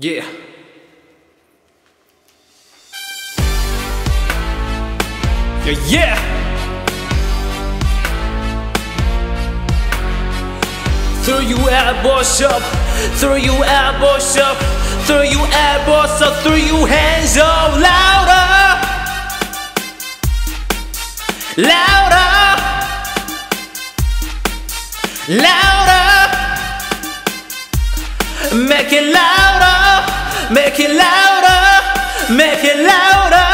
Yeah. Yeah, yeah. Throw you at boss up, throw you at boss up, throw you at boss up, throw you hands up louder, louder, louder, make it louder, make it louder, make it louder.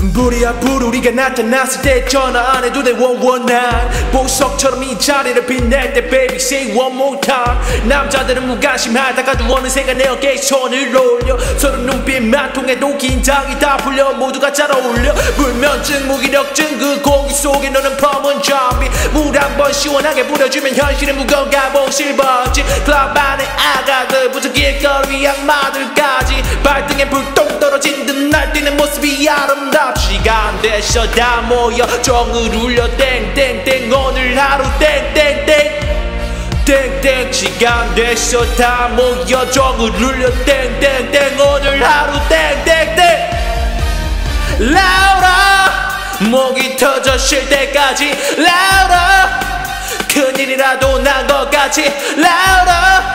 무리야 부르리가 나타났을 때 전화 안 해도 돼 119 보석처럼 이 자리를 빛낼 때 baby say one more time. 남자들은 무관심하다가도 어느새가 내 어깨에 손을 올려 서로 눈빛 만통해도 긴장이 다 풀려 모두가 잘 어울려 불면증 무기력증 그 공기 속에 너는 퍼문 좀비 물 한번 시원하게 부려주면 현실은 무거운 가봉실 벗지 클럽 안에 아가들부터 길거리 악마들까지 발등에 불똥 떨어진 듯 날뛰는 모습이 아름답지 시간되셔 다 모여 정을 울려 땡땡땡 오늘 하루 땡땡땡 땡땡 시간되셔 다 모여 정을 울려 땡땡땡 오늘 하루 땡땡땡 라우라 목이 터져 쉴 때까지 라우라 큰일이라도 난 것 같이 라우라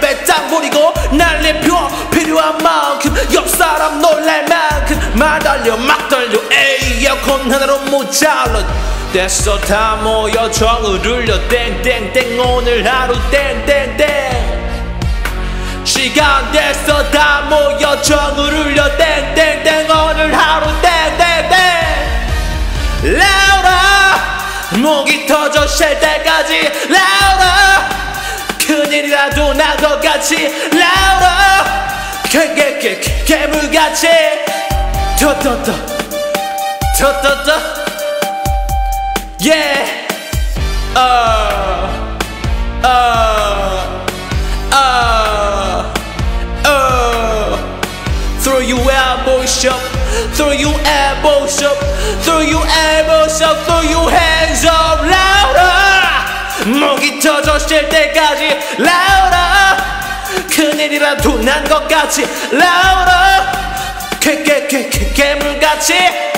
배짱 부리고 난리 펴 필요한 만큼 옆사람 놀랄 만큼 말 달려 막 달려 에이 에어컨 하나로 모자라 됐어 다 모여 정을 울려 땡땡땡 오늘 하루 땡땡땡 시간 됐어 다 모여 정을 울려 땡땡땡 오늘 하루 땡땡땡 라우라 목이 터져 쉴 때까지 라우라 큰일이라도 난 것 같이 라우라 괴물같이 터터터 터터터 yeah throw you elbows up, throw you elbows up, throw you elbows up, throw you hands up louder 목이 터져 쉴 때까지 louder 큰일이라도 난 것 같이 라우라 괴물같이